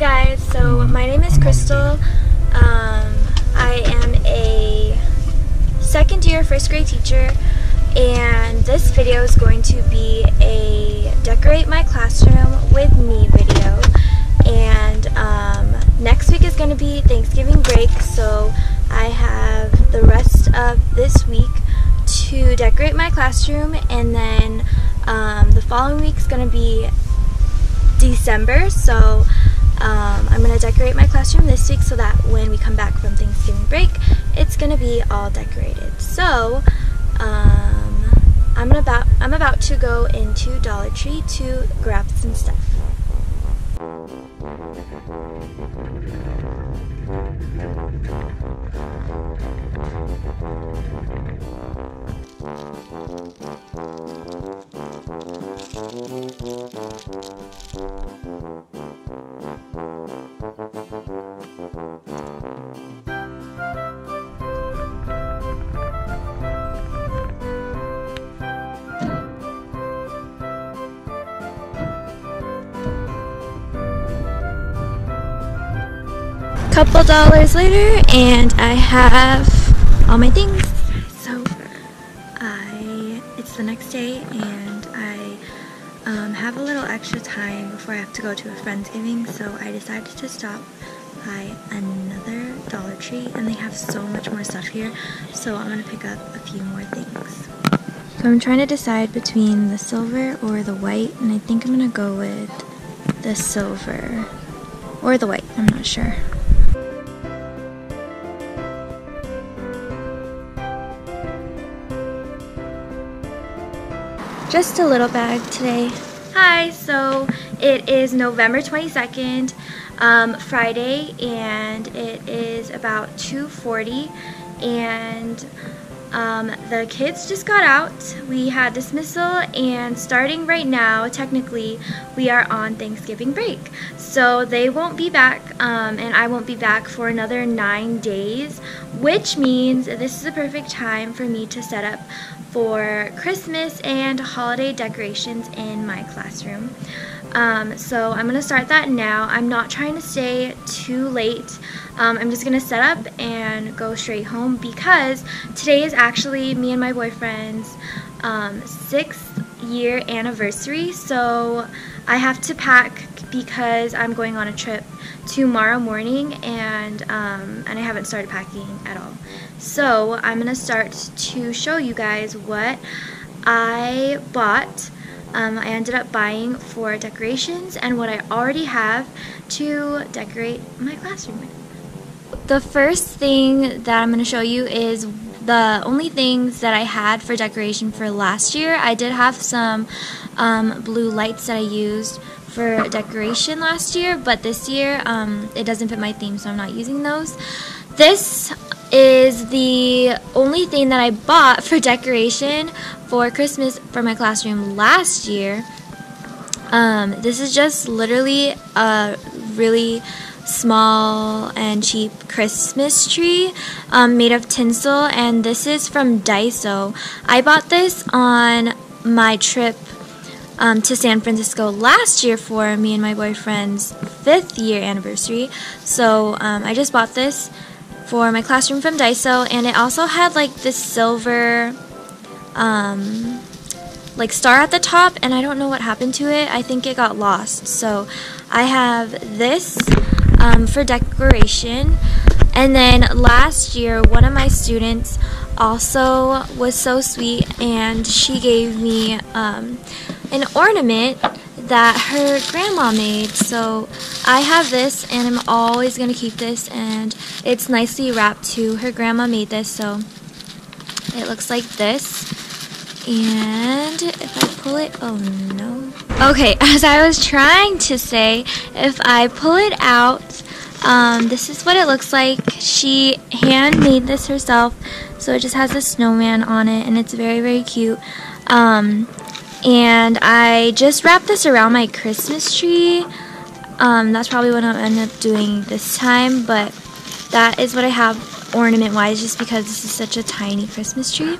guys, so my name is Crystal. I am a second-year first grade teacher, and this video is going to be a decorate my classroom with me video. And next week is going to be Thanksgiving break, so I have the rest of this week to decorate my classroom, and then the following week is going to be December, so I'm going to decorate my classroom this week so that when we come back from Thanksgiving break, it's going to be all decorated. So I'm about to go into Dollar Tree to grab some stuff. Couple dollars later, and I have all my things. So it's the next day, and I have a little extra time before I have to go to a Friendsgiving, so I decided to stop by another Dollar Tree, and they have so much more stuff here, so I'm gonna pick up a few more things. So I'm trying to decide between the silver or the white, and I think I'm gonna go with the silver or the white, I'm not sure. Just a little bag today. Hi, so it is November 22nd, Friday, and it is about 2:40, and the kids just got out. We had dismissal, and starting right now, technically, we are on Thanksgiving break. So they won't be back, and I won't be back for another 9 days, which means this is the perfect time for me to set up for Christmas and holiday decorations in my classroom. So I'm gonna start that now. I'm not trying to stay too late. I'm just gonna set up and go straight home, because today is actually me and my boyfriend's 6th year anniversary, so I have to pack because I'm going on a trip tomorrow morning, and I haven't started packing at all. So I'm gonna start to show you guys what I bought. I ended up buying for decorations and what I already have to decorate my classroom with. The first thing that I'm going to show you is the only things that I had for decoration for last year. I did have some blue lights that I used for decoration last year, but this year it doesn't fit my theme, so I'm not using those. This is the only thing that I bought for decoration for Christmas for my classroom last year. This is just literally a really small and cheap Christmas tree made of tinsel, and this is from Daiso. I bought this on my trip to San Francisco last year for me and my boyfriend's 5th year anniversary. So I just bought this for my classroom from Daiso, and it also had like this silver like star at the top, and I don't know what happened to it. I think it got lost. So I have this for decoration. And then last year, one of my students also was so sweet, and she gave me an ornament that her grandma made. So I have this, and I'm always going to keep this, and it's nicely wrapped too. Her grandma made this, so it looks like this. And if I pull it, oh no. Okay, as I was trying to say, if I pull it out, this is what it looks like. She hand made this herself, so it just has a snowman on it, and it's very, very cute. And I just wrapped this around my Christmas tree. That's probably what I'll end up doing this time, but that is what I have ornament-wise, just because this is such a tiny Christmas tree.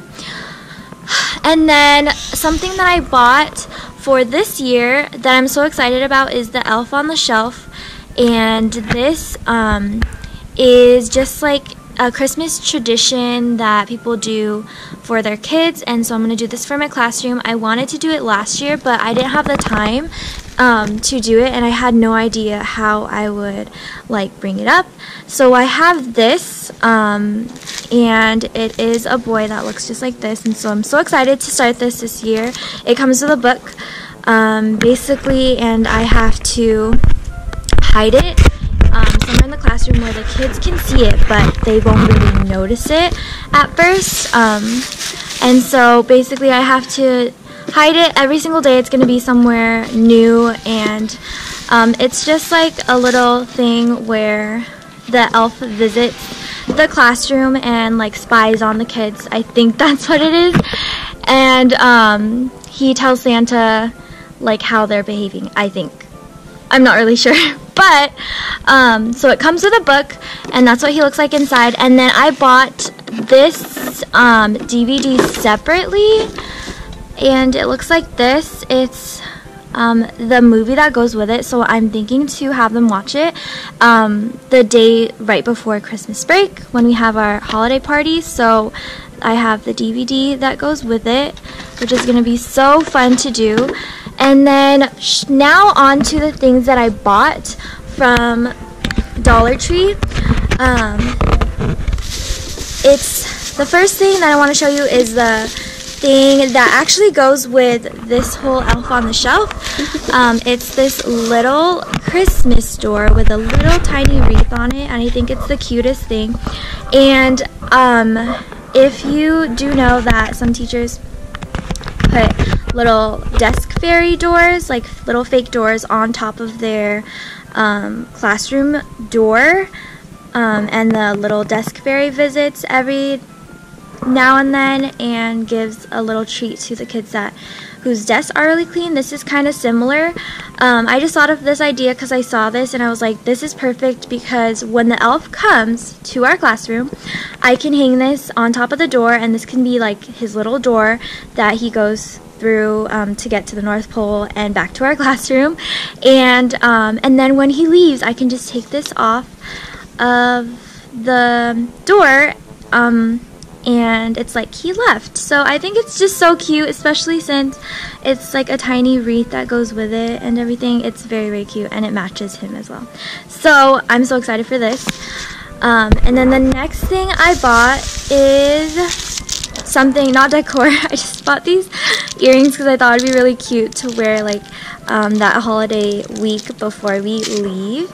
And then something that I bought for this year that I'm so excited about is the Elf on the Shelf. And this is just like a Christmas tradition that people do for their kids, and so I'm going to do this for my classroom. I wanted to do it last year, but I didn't have the time to do it, and I had no idea how I would like bring it up. So I have this, and it is a boy that looks just like this, and so I'm so excited to start this year. It comes with a book, basically, and I have to hide it somewhere in the classroom where the kids can see it, but they won't really notice it at first. And so basically I have to hide it every single day. It's going to be somewhere new, and it's just like a little thing where the elf visits the classroom and like spies on the kids. I think that's what it is. And he tells Santa like how they're behaving, I think. I'm not really sure. But so it comes with a book, and that's what he looks like inside. And then I bought this DVD separately, and it looks like this. It's the movie that goes with it, so I'm thinking to have them watch it the day right before Christmas break when we have our holiday party. So I have the DVD that goes with it, which is going to be so fun to do. And then now on to the things that I bought from Dollar Tree. It's the first thing that I want to show you is the thing that actually goes with this whole Elf on the Shelf. It's this little Christmas door with a little tiny wreath on it, and I think it's the cutest thing. And if you do know that some teachers put little desk fairy doors, like little fake doors, on top of their classroom door, and the little desk fairy visits every now and then and gives a little treat to the kids that whose desks are really clean. This is kind of similar. I just thought of this idea because I saw this and I was like, this is perfect, because when the elf comes to our classroom, I can hang this on top of the door, and this can be like his little door that he goes through to get to the North Pole and back to our classroom. And then when he leaves, I can just take this off of the door, and it's like he left. So I think it's just so cute, especially since it's like a tiny wreath that goes with it and everything. It's very, very cute, and it matches him as well. So I'm so excited for this. And then the next thing I bought is something, not decor. I just bought these earrings because I thought it would be really cute to wear like that holiday week before we leave.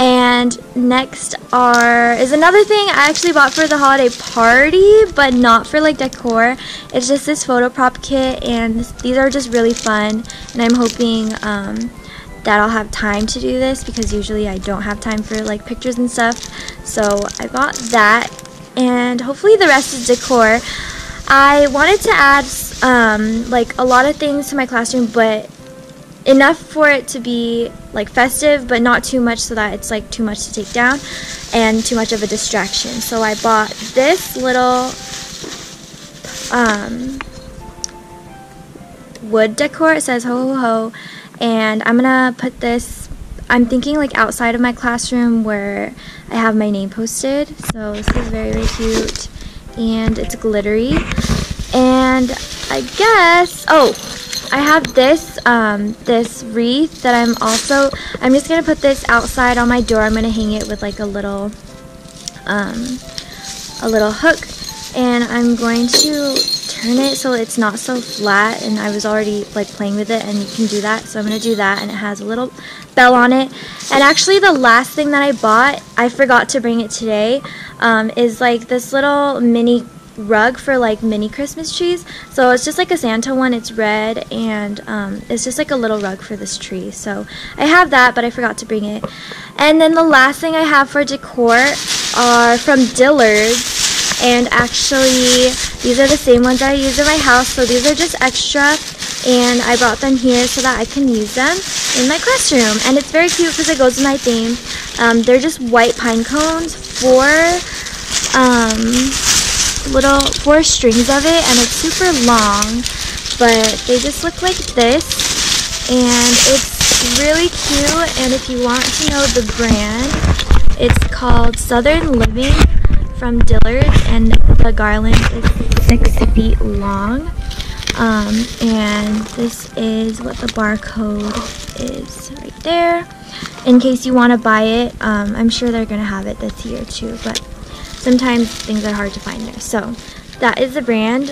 And next is another thing I actually bought for the holiday party, but not for like decor. It's just this photo prop kit, and these are just really fun, and I'm hoping that I'll have time to do this, because usually I don't have time for like pictures and stuff. So I bought that, and hopefully the rest is decor. I wanted to add like a lot of things to my classroom, but enough for it to be like festive, but not too much so that it's like too much to take down and too much of a distraction. So I bought this little wood decor. It says ho ho ho, and I'm gonna put this, I'm thinking like outside of my classroom where I have my name posted. So this is very, very cute, and it's glittery. And I guess, oh, I have this this wreath that I'm just gonna put this outside on my door. I'm gonna hang it with like a little hook, and I'm going to turn it so it's not so flat, and I was already like playing with it, and you can do that, so I'm gonna do that. And it has a little bell on it. And actually the last thing that I bought, I forgot to bring it today, is like this little mini rug for like mini Christmas trees. So it's just like a Santa one. It's red, and it's just like a little rug for this tree. So I have that, but I forgot to bring it. And then the last thing I have for decor are from Dillard's, and actually these are the same ones I use in my house, so these are just extra, and I brought them here so that I can use them in my classroom. And it's very cute because it goes with my theme. They're just white pine cones, four strings of it, and it's super long, but they just look like this, and it's It's really cute, and if you want to know the brand, it's called Southern Living from Dillard's, and the garland is 6 feet long. And this is what the barcode is right there, in case you want to buy it. I'm sure they're going to have it this year too, but sometimes things are hard to find there. So that is the brand.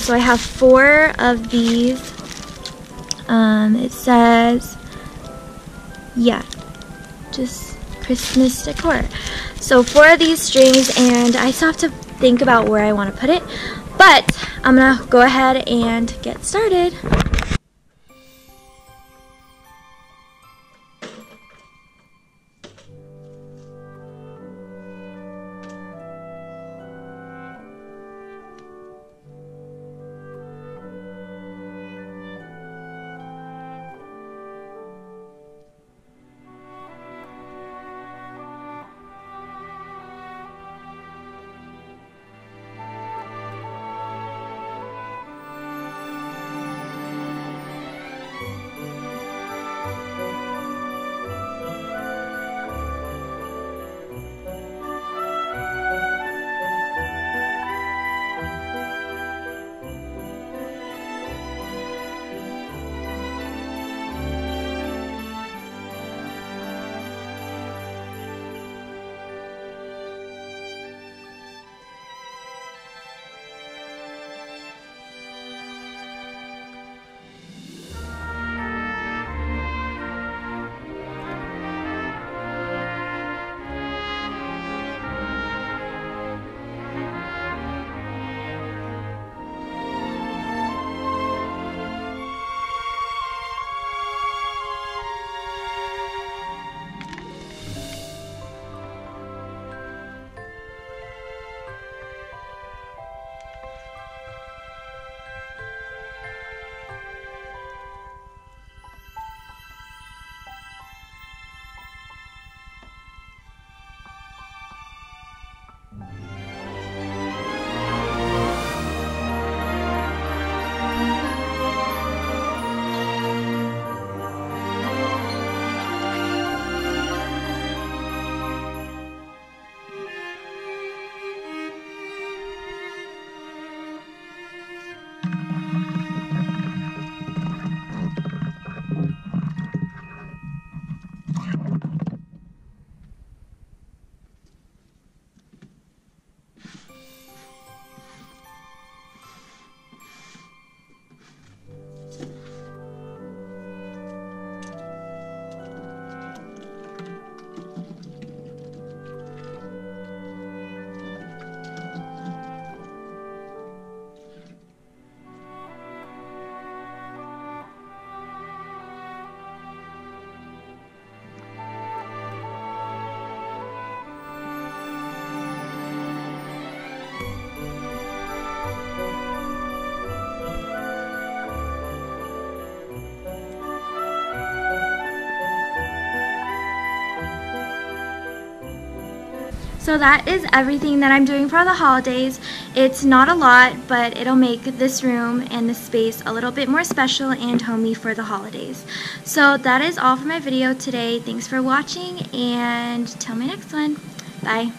So I have 4 of these. It says, yeah, just Christmas decor. So 4 of these strings, and I still have to think about where I want to put it, but I'm gonna go ahead and get started. So that is everything that I'm doing for the holidays. It's not a lot, but it'll make this room and this space a little bit more special and homey for the holidays. So that is all for my video today. Thanks for watching, and till my next one. Bye.